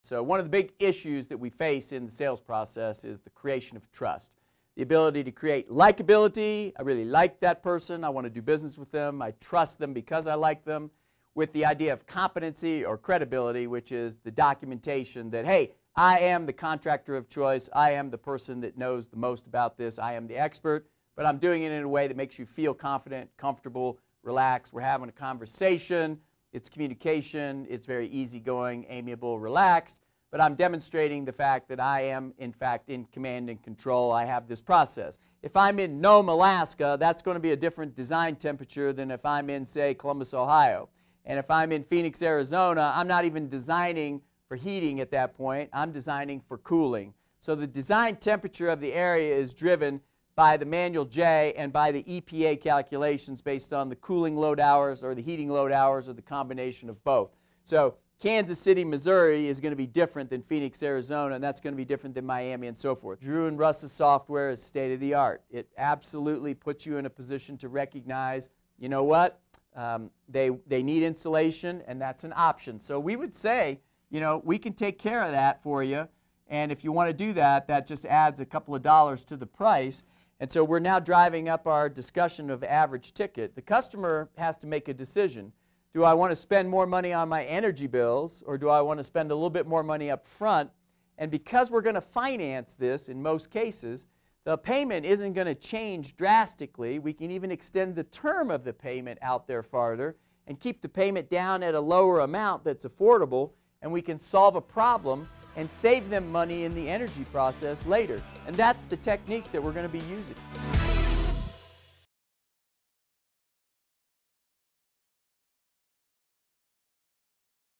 So one of the big issues that we face in the sales process is the creation of trust. The ability to create likability. I really like that person. I want to do business with them. I trust them because I like them. With the idea of competency or credibility, which is the documentation that, hey, I am the contractor of choice. I am the person that knows the most about this. I am the expert. But I'm doing it in a way that makes you feel confident, comfortable, relaxed. We're having a conversation. It's communication, it's very easygoing, amiable, relaxed, but I'm demonstrating the fact that I am, in fact, in command and control. I have this process. If I'm in Nome, Alaska, that's going to be a different design temperature than if I'm in, say, Columbus, Ohio. And if I'm in Phoenix, Arizona, I'm not even designing for heating at that point. I'm designing for cooling. So the design temperature of the area is driven by the manual J and by the EPA calculations based on the cooling load hours or the heating load hours or the combination of both. So Kansas City, Missouri is going to be different than Phoenix, Arizona, and that's going to be different than Miami and so forth. Drew and Russ's software is state of the art. It absolutely puts you in a position to recognize, you know what, they need insulation, and that's an option. So we would say, you know, we can take care of that for you, and if you want to do that, that just adds a couple of dollars to the price. And so we're now driving up our discussion of average ticket. The customer has to make a decision. Do I want to spend more money on my energy bills, or do I want to spend a little bit more money up front? And because we're going to finance this in most cases, the payment isn't going to change drastically. We can even extend the term of the payment out there farther and keep the payment down at a lower amount that's affordable, and we can solve a problem and save them money in the energy process later. And that's the technique that we're going to be using.